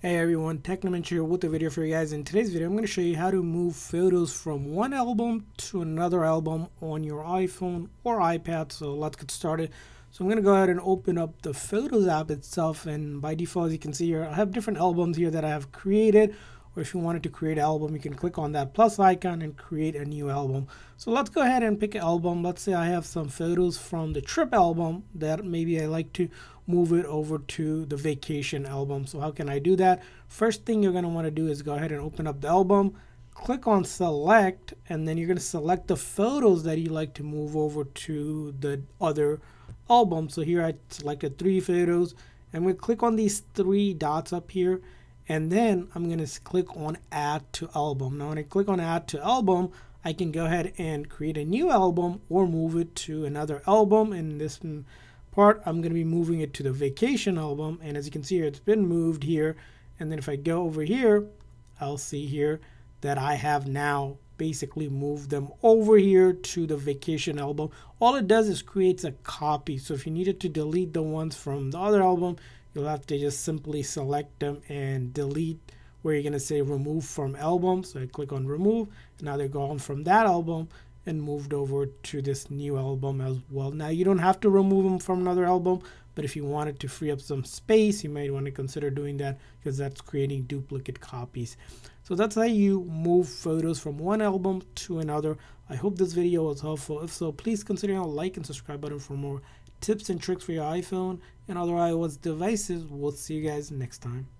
Hey everyone, Technomentary here with a video for you guys. In today's video, I'm going to show you how to move photos from one album to another album on your iPhone or iPad. So let's get started. So I'm going to go ahead and open up the Photos app itself, and by default, as you can see here, I have different albums here that I have created. Or if you wanted to create an album, you can click on that plus icon and create a new album. So let's go ahead and pick an album. Let's say I have some photos from the trip album that maybe I like to move it over to the vacation album. So how can I do that? First thing you're going to want to do is go ahead and open up the album, click on select, and then you're going to select the photos that you like to move over to the other album. So here I selected 3 photos. I'm going to click on these 3 dots up here. And then I'm going to click on add to album. Now when I click on add to album, I can go ahead and create a new album or move it to another album. In this part, I'm going to be moving it to the vacation album. And as you can see here, it's been moved here. And then if I go over here, I'll see here that I have now basically moved them over here to the vacation album. All it does is creates a copy. So if you needed to delete the ones from the other album, you'll have to just simply select them and delete, where you're going to say remove from album. So I click on remove, and now they're gone from that album and moved over to this new album as well. Now you don't have to remove them from another album, but if you wanted to free up some space, you might want to consider doing that, because that's creating duplicate copies. So that's how you move photos from one album to another. I hope this video was helpful. If so, please consider a like and subscribe button for more tips and tricks for your iPhone and other iOS devices. We'll see you guys next time.